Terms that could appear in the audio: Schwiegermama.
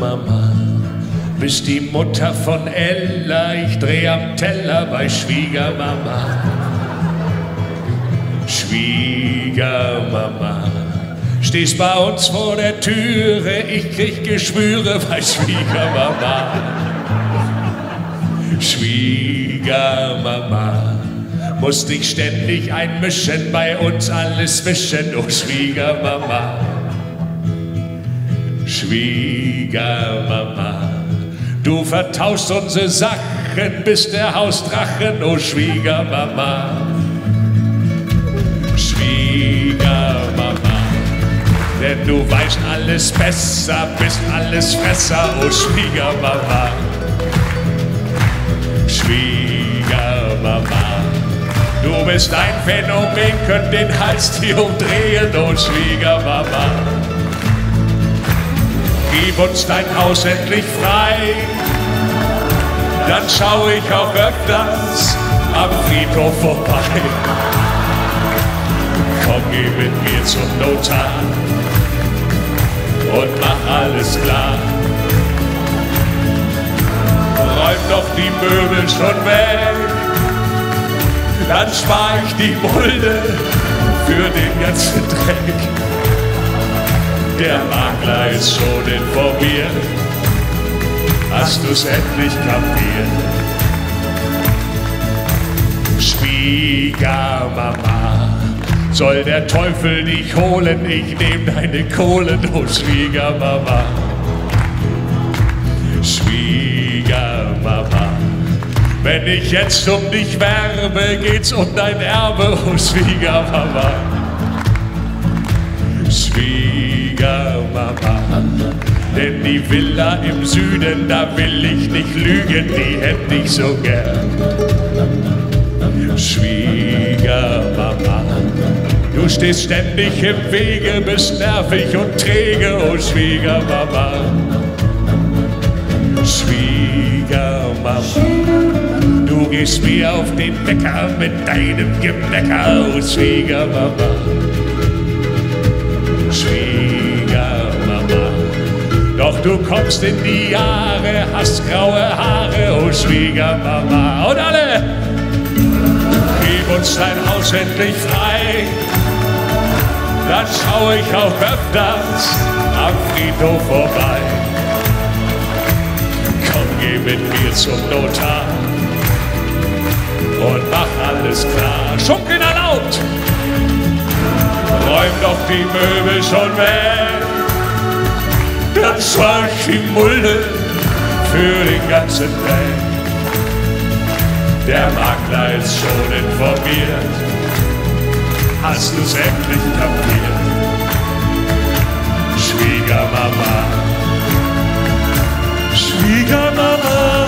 Schwiegermama. Bist die Mutter von Ella, ich dreh am Teller bei Schwiegermama. Schwiegermama, stehst bei uns vor der Türe, ich krieg Geschwüre bei Schwiegermama. Schwiegermama, musst dich ständig einmischen, bei uns alles wischen, oh Schwiegermama. Schwiegermama, du vertauschst unsere Sachen, bist der Hausdrachen, oh Schwiegermama. Schwiegermama, denn du weißt alles besser, bist alles Fresser, oh Schwiegermama. Schwiegermama, du bist ein Phänomen, könnt den Hals dir umdrehen, oh Schwiegermama. Gib uns dein Haus endlich frei, dann schaue ich auch öfters am Friedhof vorbei. Komm, geh mit mir zum Notar und mach alles klar. Räum doch die Möbel schon weg, dann spar ich die Mulde für den ganzen Dreck. Der Makler ist schon informiert, hast du's endlich kapiert? Schwiegermama, soll der Teufel dich holen, ich nehm deine Kohlen, oh Schwiegermama. Schwiegermama, wenn ich jetzt um dich werbe, geht's um dein Erbe, oh Schwiegermama. Schwiegermama, denn die Villa im Süden, da will ich nicht lügen, die hätte ich so gern. Schwiegermama, du stehst ständig im Wege, bist nervig und träge, oh Schwiegermama. Schwiegermama, du gehst mir auf den Wecker mit deinem Gebäcker, oh Schwiegermama. Schwiegermama, doch du kommst in die Jahre, hast graue Haare, oh Schwiegermama. Und alle, gib uns dein Haus endlich frei, dann schaue ich auch öfters am Friedhof vorbei. Komm, geh mit mir zum Notar und mach alles klar. Schunkeln erlaubt! Räum doch die Möbel schon weg, dann schwach die Mulde für den ganzen Weg. Der Makler ist schon informiert, hast du's endlich kapiert? Schwiegermama, Schwiegermama.